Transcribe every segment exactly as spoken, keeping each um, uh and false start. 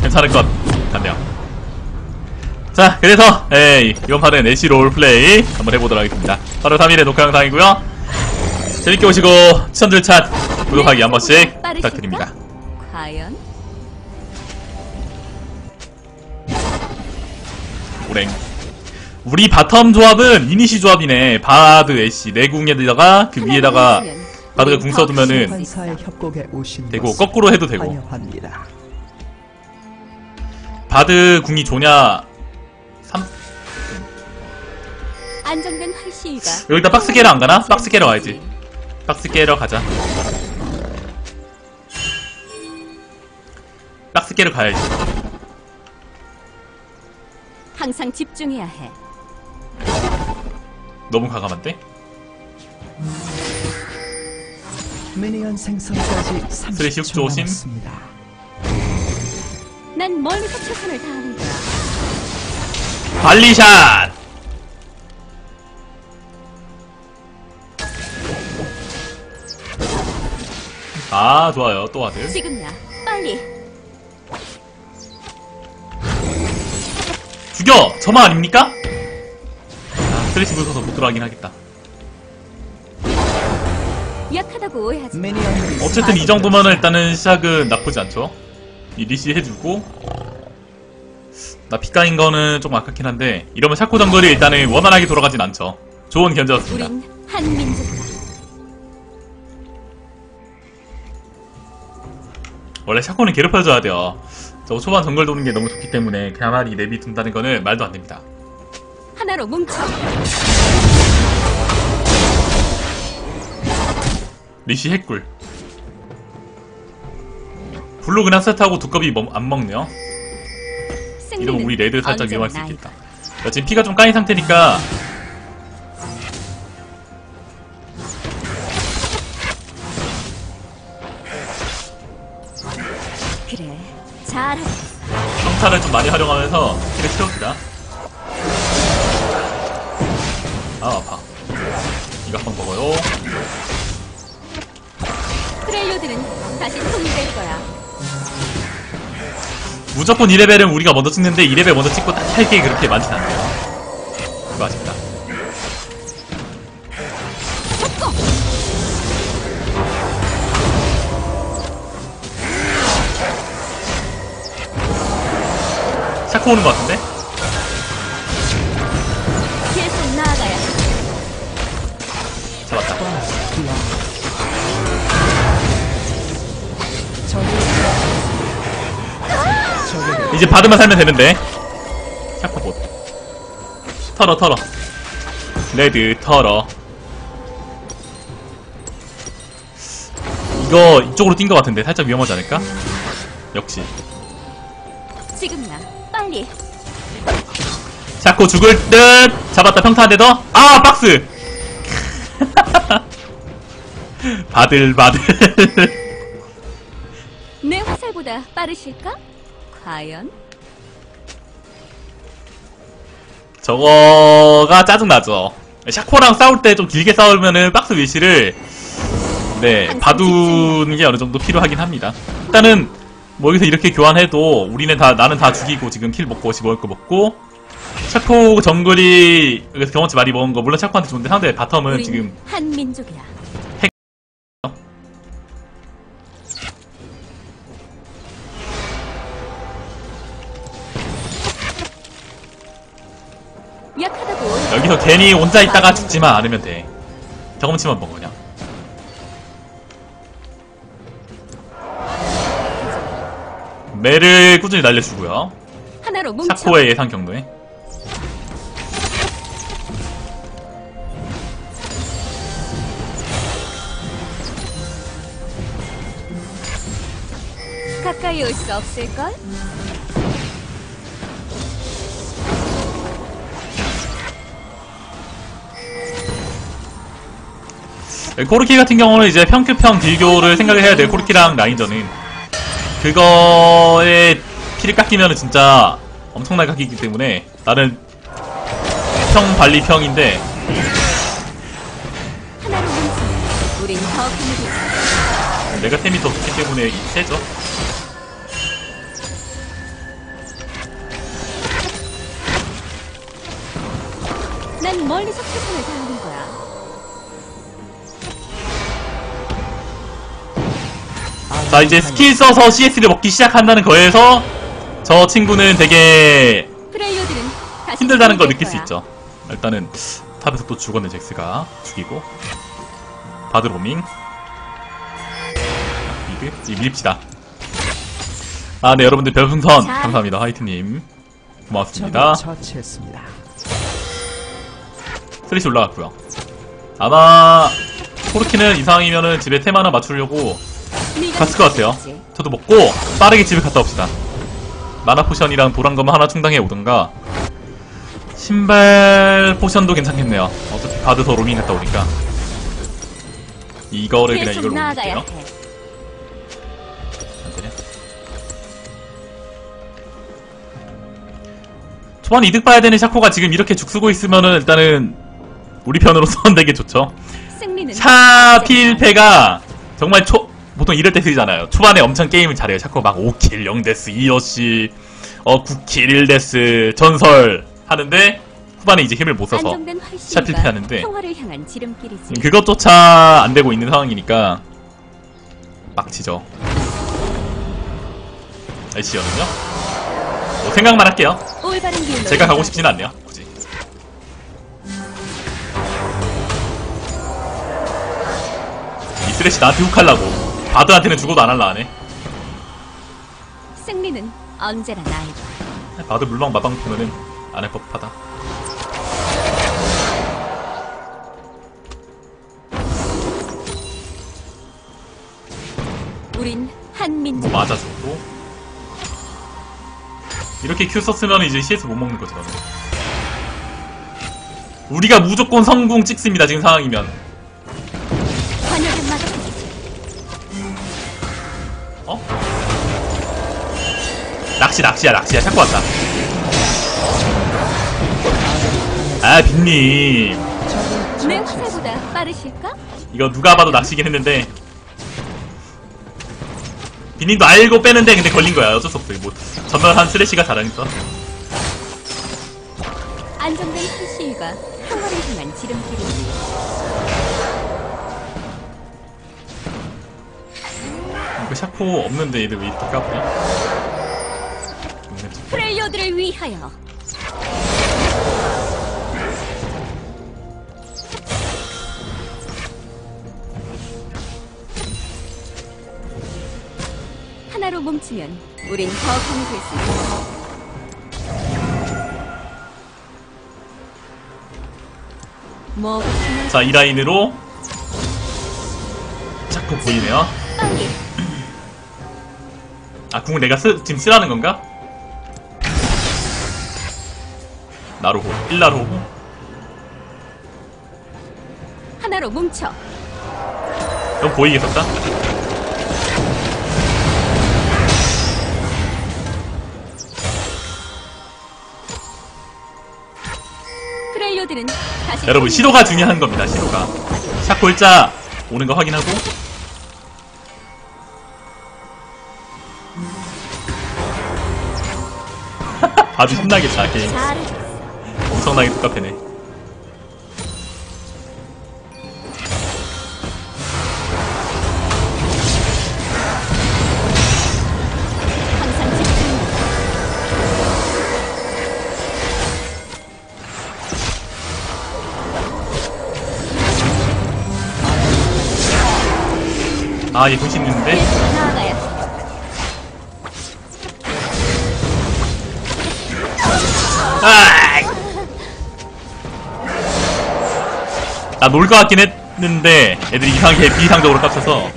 괜찮을 것 같네요. 자, 그래서 에이, 이번 판은 애쉬 롤플레이 한번 해보도록 하겠습니다. 팔월 삼일에 녹화영상이고요. 재밌게 보시고 시청률 찻 구독하기 한 번씩 부탁드립니다. 과연? 오랭. 우리 바텀 조합은 이니시 조합이네. 바드, 애쉬, 내궁에다가 그 위에다가 바드가 궁 써두면은 되고, 거꾸로 해도 되고. 바드 궁이 조냐 삼... 안정된 활시위가 여기다 박스 깨러 안 가나? 박스 깨러 와야지. 박스 깨러 가자. 박스 깨러 가야지. 항상 집중해야 해. 너무 과감한데? 미니언 생성까지 삼십 초 조심. 난 멀리서 최선을 다하는 거야. 발리샷! 아, 좋아요. 또 아들. 지금야. 빨리. 죽여! 저만 아닙니까? 아, 트레시 부서서 못 들어가긴 하겠다. 약하다고 오해하지. 어쨌든 이 정도면은 일단은 시작은 나쁘지 않죠. 이 리시 해주고 나 피까인 거는 좀 아깝긴 한데 이러면 샤코 정글이 일단은 원활하게 돌아가진 않죠. 좋은 견제였습니다. 우린 한 민족이다. 원래 샤코는 괴롭혀줘야 돼요. 저 초반 정글 도는 게 너무 좋기 때문에 가만히 내비 둔다는 거는 말도 안 됩니다. 하나로 뭉쳐. 리시 핵꿀. 블루 그냥 세트하고 두꺼비 안 먹네요. 이러면 우리 레드 살짝 위험할 수 있겠다. 야, 지금 피가 좀 까인 상태니까 그래, 잘. 평타를 좀 많이 활용하면서 피를 채웁니다. 아, 아파. 이거 한번 먹어요. 트렐로드는 다시 통일될 거야. 무조건 이 레벨은 우리가 먼저 찍는데 이 레벨 먼저 찍고 딱 할 게 그렇게 많진 않네요. 그거 아쉽다. 샤코 오는 것 같은데? 계속 나아가야. 잡았다. 이제 바드만 살면 되는데. 샤코봇 털어 털어. 레드 털어. 이거 이쪽으로 뛴 것 같은데 살짝 위험하지 않을까? 역시 지금이야. 빨리. 샤코 죽을 듯. 잡았다. 평타 한 대 더. 아, 박스. 바들 바들. 내 화살보다 빠르실까? 과연? 저거가 짜증나죠. 샤코랑 싸울 때 좀 길게 싸우면은 박스 위시를 네 봐두는 게 어느 정도 필요하긴 합니다. 일단은 뭐 여기서 이렇게 교환해도 우리는 다 나는 다 죽이고 지금 킬 먹고 먹을 거 먹고 샤코 정글이 여기서 경험치 많이 먹은 거 물론 샤코한테 좋은데 상대 바텀은 지금 한 민족이야. 여기서 괜히 혼자 있다가 죽지만 않으면 돼. 경험치만 먹어 그냥. 매를 꾸준히 날려주고요. 샤코의 예상 경로에. 가까이 올 수 없을걸? 코르키 같은 경우는 이제 평큐평 딜교를 생각을 해야 돼요. 코르키랑 라인전은 그거에 피를 깎이면은 진짜 엄청나게 깎이기 때문에 나는 평 발리평인데 내가 템이 더 좋기 때문에 세죠. 난 멀리서 최선을 다하는 거야. 자, 이제 스킬 써서 씨에스를 먹기 시작한다는 거에서 저 친구는 되게 힘들다는 걸 느낄 수 있죠. 일단은 탑에서 또 죽었네. 잭스가 죽이고 바드 로밍 미드 밀립시다. 아, 네, 여러분들 별풍선 감사합니다. 화이트님 고맙습니다. 쓰레쉬 올라갔고요. 아마 포르키는 이상이면은 집에 템 하나 맞추려고 갔을 것 같아요. 저도 먹고 빠르게 집에 갔다 옵시다. 마나 포션이랑 도란 거만 하나 충당해 오던가. 신발 포션도 괜찮겠네요. 어차피 바드서 로밍 갔다 오니까 이거를 그냥 이걸로 올릴게요. 초반에 이득 봐야 되는 샤코가 지금 이렇게 죽쓰고 있으면은 일단은 우리 편으로선 되게 좋죠. 샤 필패가 정말 초 보통 이럴 때 쓰잖아요. 초반에 엄청 게임을 잘해요. 샤코 막 오 킬, 영 데스, 이 어시, 어 구 킬, 일 데스, 전설 하는데 후반에 이제 힘을 못 써서 샷필패 하는데 그것조차 안 되고 있는 상황이니까 막치죠. 애쉬거든요. 뭐 생각만 할게요. 제가 가고 싶진 않네요. 굳이. 이 쓰레쉬 나한테 훅 하려고. 바드한테는 죽어도 안 할라 하네. 승리는 언제나 나이다. 바드 물방 마방 보면은 안 할 법하다. 우린 한민족. 뭐 맞아 죽고. 이렇게 Q 썼으면 이제 씨에스 못 먹는 거지. 나는. 우리가 무조건 성공 찍습니다. 지금 상황이면. 어? 낚시 낚시야 낚시야 샤코 왔다. 아 빈님 내 화살보다 빠르실까? 이거 누가 봐도 낚시긴 했는데 빈님도 알고 빼는데 근데 걸린거야. 어쩔 수 없어. 뭐 전멸한 쓰레쉬가 잘하니까. 안정된 시위가 평화를 향한 지름길입니다. 샤코 없는데 얘들 왜 이렇게 까불이? 프레이어들을 위하여. 하나로 뭉치면 우린 더 강이 될 수 있다. 자, 이 라인으로 샤코 보이네요. 아, 궁을 내가 쓰, 지금 쓰라는 건가? 나로호, 일나로호. 하나로 뭉쳐. 너무 보이겠었다. 프레이어들은 다시 여러분, 시도가 중요한 겁니다. 시도가. 샷 골자 오는 거 확인하고. 아주 신나게 자 게임 엄청나게 똑같애네. 아, 얘 정신 있는데? 나 놀 것 같긴 했는데 애들이 이상하게 비이상적으로 깝쳐서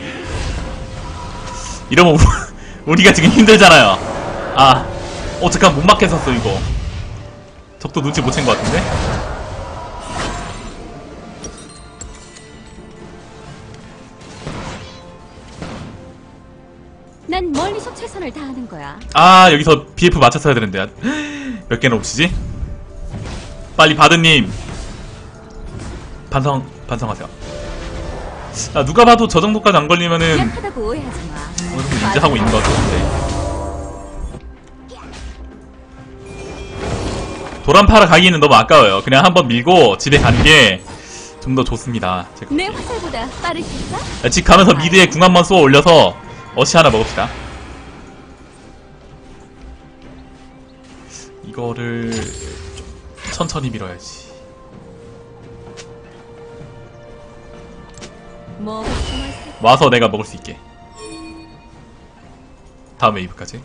이러면 우리가 지금 힘들잖아요. 아, 어 잠깐 못 막혔었어. 이거 적도 눈치 못 챈 것 같은데. 난 멀리서 최선을 다하는 거야. 아, 여기서 비에프 맞췄어야 되는데 몇 개는 없이지? 빨리 바드님 반성, 반성하세요. 아, 누가 봐도 저 정도까지 안 걸리면은 어느 정도 인지하고 있는 것 같은데. 도란파라 가기는 너무 아까워요. 그냥 한번 밀고 집에 가는 게 좀 더 좋습니다. 내 화살보다 빠르실까? 야, 집 가면서 미드에 궁 한번 쏘아 올려서 어시 하나 먹읍시다. 이거를 좀 천천히 밀어야지. 와서 내가 먹을 수 있게. 다음 웨이브까지.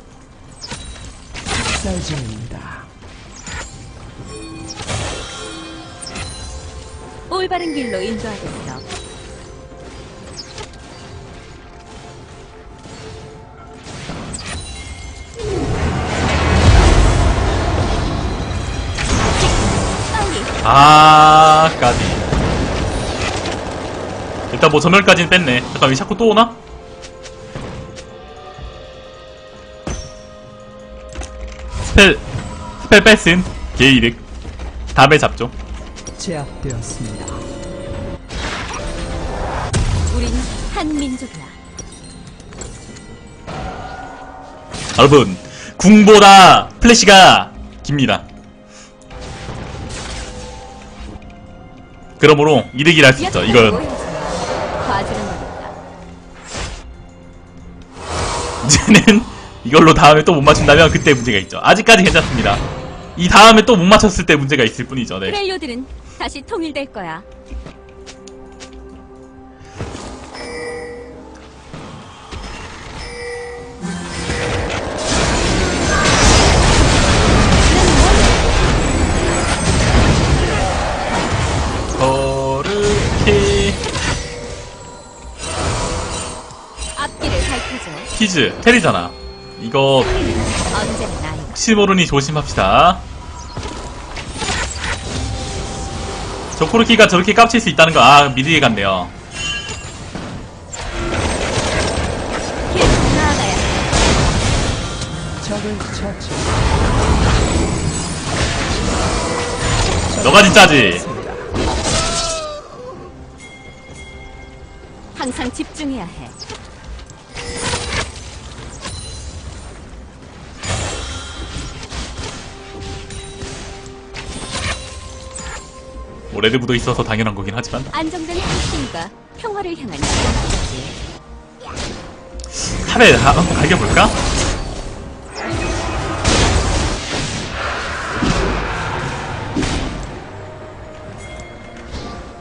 올바른 길로 인도하겠어. 아, 까비. 일단 뭐 전멸까지는 뺐네. 잠깐 왜 자꾸 또 오나? 스펠 스펠 뺐음. 개이득. 다음에 잡죠. 제압되었습니다. 우린 한 민족이야. 여러분, 궁보다 플래시가 깁니다. 그러므로 이득이라 할 수 있죠. 이건. 이제는 이걸로 다음에 또 못 맞춘다면 그때 문제가 있죠. 아직까지 괜찮습니다. 이 다음에 또 못 맞췄을 때 문제가 있을 뿐이죠. 네. 트레이어들은 다시 통일될 거야. 키즈, 테리잖아. 이거 혹시 모르니 조심합시다. 저 코르키가 저렇게 깝칠 수 있다는 거. 아, 미드에 갔네요. 너가 진짜지. 항상 집중해야 해. 뭐 레드 묻어 있어서 당연한 거긴 하지만 안정된 핵심과 평화를 향한 탑에 한번 갈겨볼까?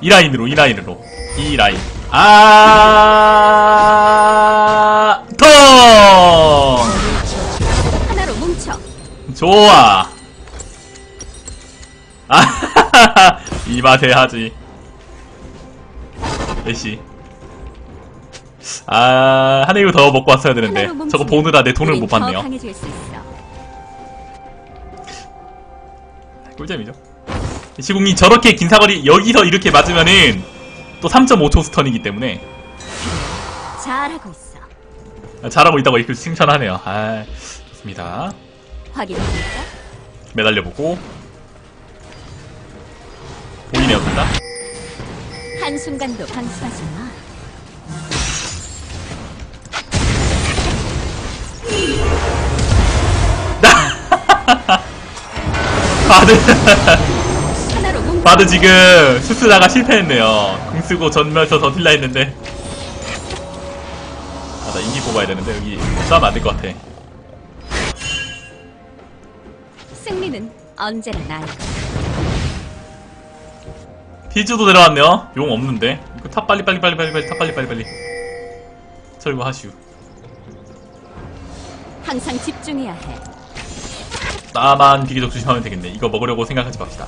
이 라인으로, 이 라인으로, 이 라인. 아, 통! 하나로 뭉쳐. 좋아. 아하하하. 이 맛에 하지. 애쉬. 아, 한 입을 더 먹고 왔어야 되는데 저거 보느라 내 돈을 못 받네요. 꿀잼이죠. 시공이 저렇게 긴 사거리 여기서 이렇게 맞으면은 또 삼 점 오 초 스턴이기 때문에 잘하고 있어. 잘하고 있다고 이렇게 칭찬하네요. 아, 좋습니다. 확인해볼까? 매달려보고. 보이네요, 둘다. 한순간도 방심하지 마. 바드. 바드 지금 수스다가 실패했네요. 궁 쓰고 전멸 써서 딜라 했는데. 아, 나 인기 뽑아야 되는데 여기 싸면 안 될 것 같아. 승리는 언제나 나의 것. 피즈도 내려왔네요. 용 없는데. 이거 탑 빨리 빨리 빨리 빨리 빨리 탑 빨리 빨리 빨리. 철거하슈. 항상 집중해야 해. 나만 비교적 조심하면 되겠네. 이거 먹으려고 생각하지 맙시다.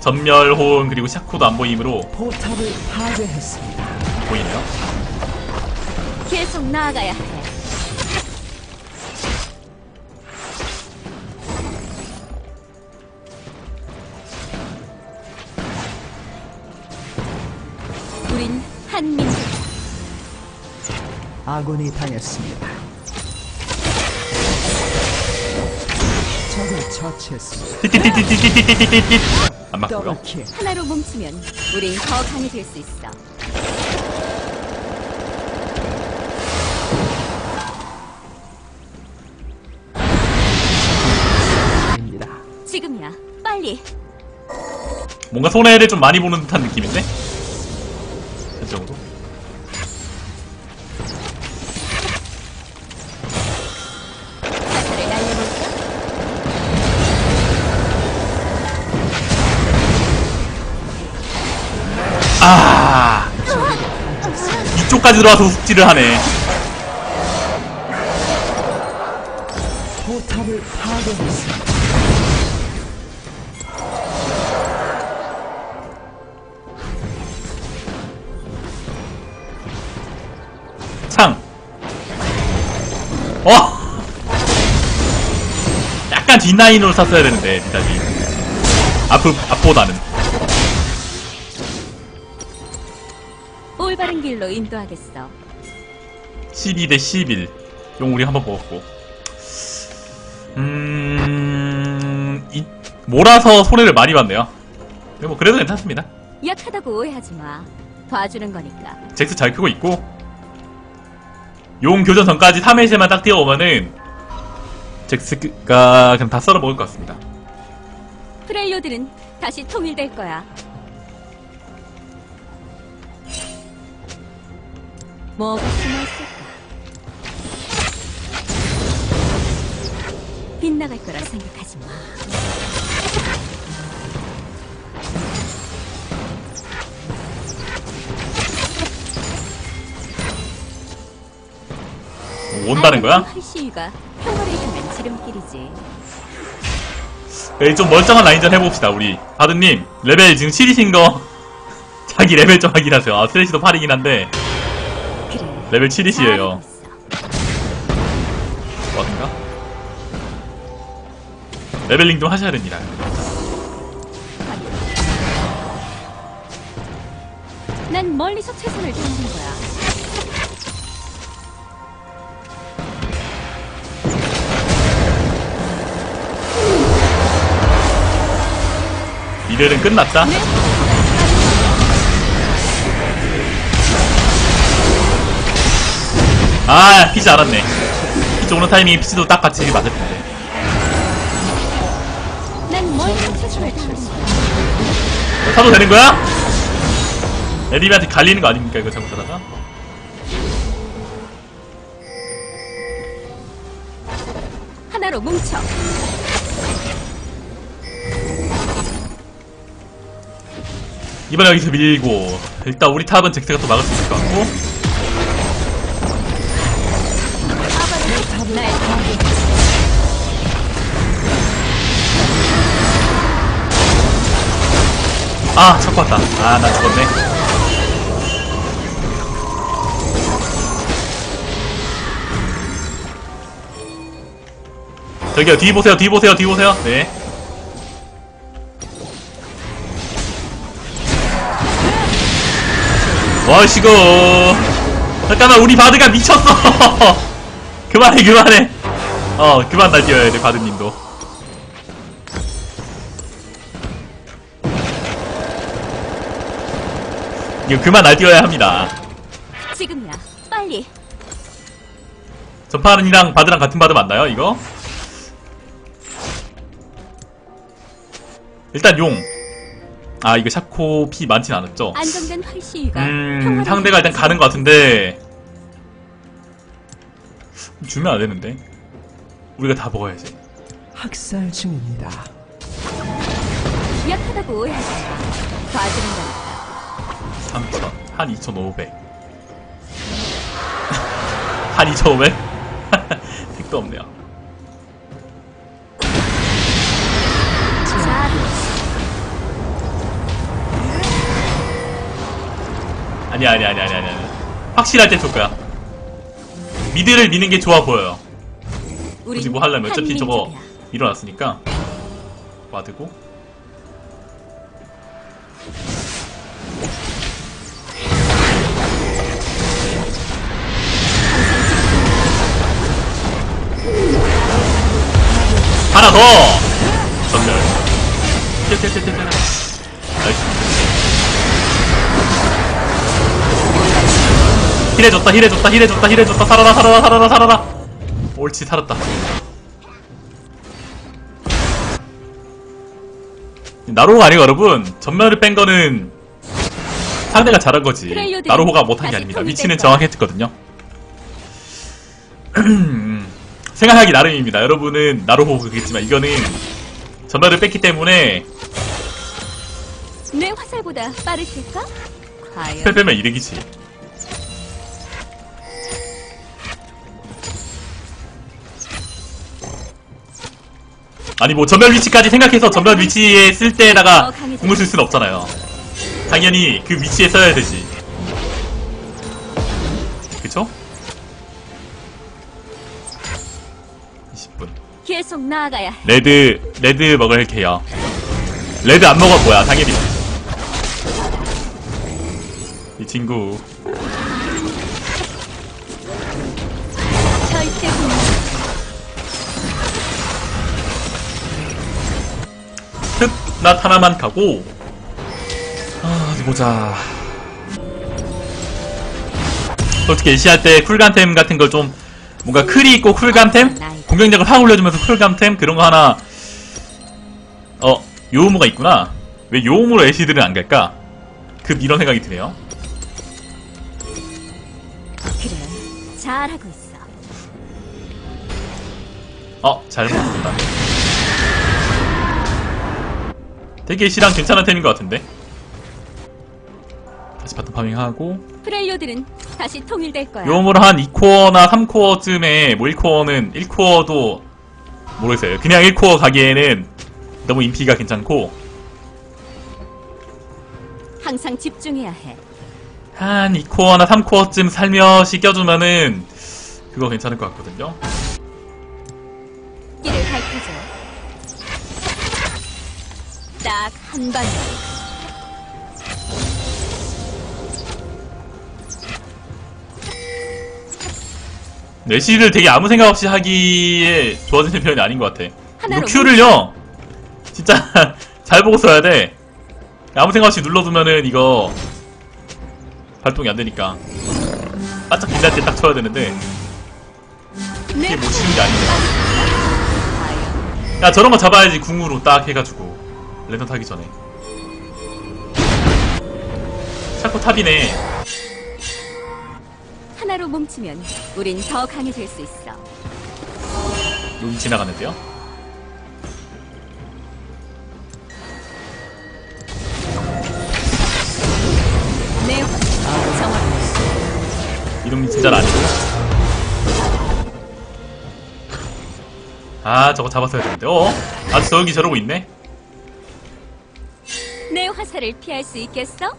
전멸 호응 그리고 샤코도 안 보이므로 포탑을 파괴했습니다. 보이네요. 계속 나아가야 해. 아군이 당했습니다. 적을 처치했습니다. 띠띠띠띠띠띠띠띠띠. 안 맞고요. 하나로 뭉치면 우린 더 강해질 수 있어. 빨리. 뭔가 손해를 좀 많이 보는 듯한 느낌인데? 그 정도? 아, 이쪽까지 들어와서 훅질을 하네. 포탑을 파괴했습니다. 창. 어. 약간 디 나인으로 샀어야 되는데 비타지. 앞 앞보다는. 올바른 길로 인도하겠어. 십이 대 십일. 용우리 한번 먹었고. 음... 이... 몰아서 손해를 많이 봤네요. 근데 뭐 그래도 괜찮습니다. 약하다고 오해하지 마. 봐주는 거니까. 잭스 잘 크고 있고. 용 교전 전까지 삼 회시만 딱 뛰어오면은 잭스가 그냥 다 썰어먹을 것 같습니다. 프렐료들은 다시 통일될 거야. 뭐가 숨어있을까? 빗나갈 거라 생각하지 마. 온다는 거야? 시위가 평화를 주는 지름길이지. 에이, 좀 멀쩡한 라인전 해봅시다. 우리 바드님 레벨 지금 칠이신 거 자기 레벨 좀 확인하세요. 아, 쓰레시도 팔이긴 한데 레벨 칠이시에요. 맞은가? 레벨링 좀 하셔야 됩니다. 난 멀리서 최선을 다하는 거야. 이별은 끝났다. 네? 아, 피지 알았네. 피지 오는 타이밍에 피지도 딱 같이 맞을 텐데. 사도 되는 거야? 에디비한테 갈리는 거 아닙니까? 이거 잘못하다가. 하나로 뭉쳐. 이번에 여기서 밀고 일단 우리 탑은 잭스가 또 막을 수 있을 것 같고. 아, 자꾸 왔다. 아, 나 죽었네. 저기요, 뒤 보세요, 뒤 보세요, 뒤 보세요. 네. 와이씨고. 잠깐만, 우리 바드가 미쳤어. 그만해, 그만해. 어, 그만 날뛰어야 돼, 바드님도. 그만 날뛰어야 합니다. 지금이야, 빨리. 전파른이랑 바드랑 같은 바드 맞나요, 이거? 일단 용. 아, 이거 샤코 피 많진 않았죠? 안정된 활시위가 음, 상대가 일단 가는 것 같은데 주면 안 되는데. 우리가 다 먹어야지. 학살 중입니다. 약하다고 오해하지 마. 봐주는 거. 삼천 원. 한 이천오백. 한 이천오백? 택도 없네요. 아니야, 아니야, 아니야, 아니야, 아니야. 확실할 때 좋을 거야. 미드를 미는 게 좋아 보여요. 굳이 뭐 하려면 어차피 저거 일어났으니까. 와드고. 하나 더! 전멸. 떼떼떼떼떼. 나이스. 힐해줬다, 힐해줬다, 힐해줬다, 힐해줬다. 살아라, 살아라, 살아라, 살아라. 옳지, 살았다. 나로호가 아니고 여러분, 전멸을 뺀 거는 상대가 잘한 거지 나로호가 못한 게 아닙니다. 위치는 정확했거든요. 생각하기 나름입니다. 여러분은 나로호 그겠지만 이거는 전멸을 뺐기 때문에 내 화살보다 빠르실까? 스펠 빼면 이득이지. 아니 뭐 전멸 위치까지 생각해서 전멸 위치에 쓸 때에다가 공을 쓸 수는 없잖아요. 당연히 그 위치에 써야 되지. 그쵸? 이십 분. 계속 나아가야 해. 레드 레드 먹을게요. 레드 안 먹어 뭐야 당연히. 이 친구. 나 하나만 가고 아, 어디 보자. 솔직히 애쉬할 때 쿨감템 같은 걸 좀 뭔가 크리 있고 쿨감템? 공격력을 확 올려주면서 쿨감템? 그런 거 하나. 어, 요우무가 있구나. 왜 요우무로 애쉬들은 안 갈까? 급 이런 생각이 드네요. 그래, 잘하고 있어. 어, 잘 먹었다. 되게 애쉬랑 괜찮은 템인 것 같은데. 다시 바텀 파밍하고 프렐리오들은 다시 통일될 거야. 용으로 한 이 코어나 삼 코어쯤에 뭐 일 코어는 일 코어도 모르겠어요. 그냥 일 코어 가기에는 너무 인피가 괜찮고. 항상 집중해야 해. 한 이 코어나 삼 코어쯤 살며시 껴주면은 그거 괜찮을 것 같거든요. 길을 밝혀줘. 딱 한 방. 애쉬를 되게 아무 생각 없이 하기에 좋아지는 편이 아닌 것 같아. 이거 Q를요 진짜 잘 보고 써야 돼. 아무 생각 없이 눌러두면은 이거 발동이 안 되니까 바짝 빛날 때 딱 쳐야 되는데 이게 못 치는 게 아닌데. 야 저런 거 잡아야지. 궁으로 딱 해가지고. 랜턴 타기 전에 자꾸 탑이네. 하나로 뭉치면 우린 더 강해질 수 있어. 룸 지나가는데요? 네, 정확. 이놈이 진짜 아니고. 아, 저거 잡았어야 되는데. 어? 아직 저기 저러고 있네. 내 화살을 피할 수 있겠어?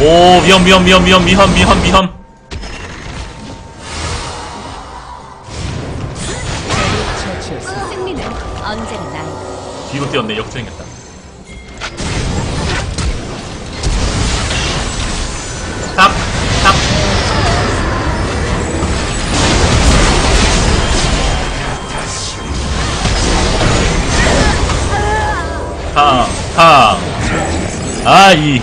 오 위험 위험 위험 위험 위험 위험 위험. 승리는 언제나 나의. 뒤로 뛰었네. 역주행했다. 탑 탑. 탕, 탕. 아, 이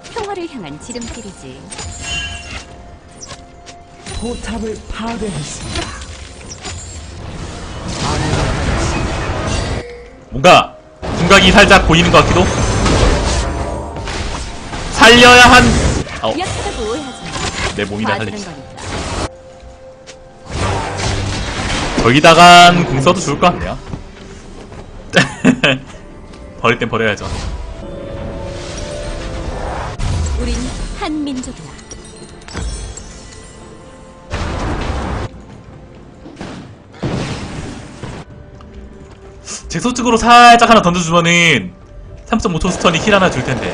평화를 향한 지름길이지. 포탑을 파괴했습니다. 뭔가 중각이 살짝 보이는 것 같기도. 살려야 한. 어. 내 몸이나 살리지. 거기다간 공 써도 좋을 것 같네요. 버릴 땐 버려야죠. 우린 한 민족이야. 제 소측으로 살짝 하나 던져주면은 삼 점 오 초 스턴이 힐 하나 줄 텐데.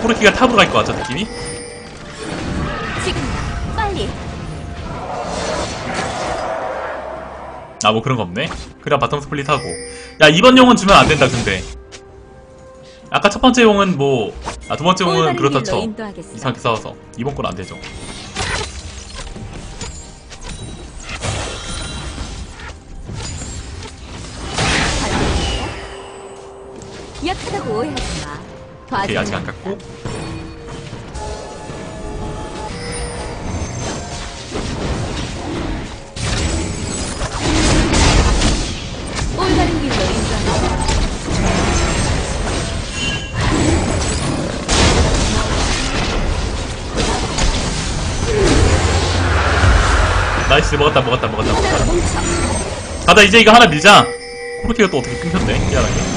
포르키가 탑으로 갈 것 같죠 느낌이? 지금 빨리. 아 뭐 그런 거 없네. 그냥 바텀 스플릿 하고. 야 이번 용은 주면 안 된다 근데. 아까 첫 번째 용은 뭐, 아, 두 번째 용은 그렇다 쳐. 이상하게 싸워서. 이번 건 안 되죠. 오케이, 아직 안 깎고. 나이스, 먹었다 먹었다 먹었다 먹었다. 가자, 이제 이거 하나 밀자. 코르키가 또 어떻게 끊겼네. 미안하게.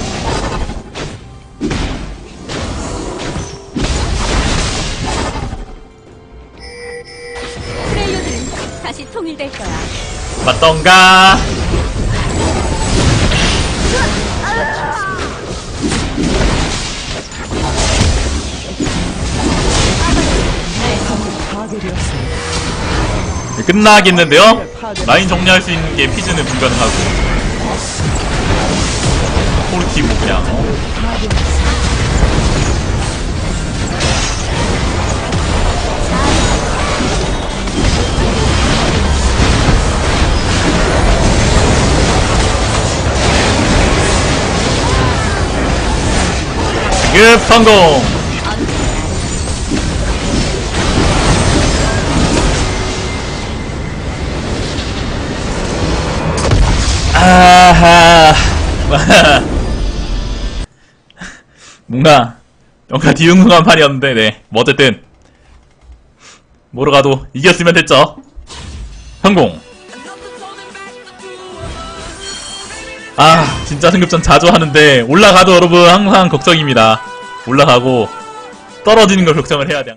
통일될 거야. 맞던가. 끝나겠는데요? 라인 정리할 수 있는 게 피즈는 불가능하고. 홀키 뭐 그냥. 급 성공! 아하. 뭔가 뭔가 뒤숭숭한 판이었는데, 네. 뭐 어쨌든 뭐로 가도 이겼으면 됐죠. 성공! 아, 진짜 승급전 자주 하는데 올라가도 여러분 항상 걱정입니다. 올라가고 떨어지는 걸 걱정을 해야 돼.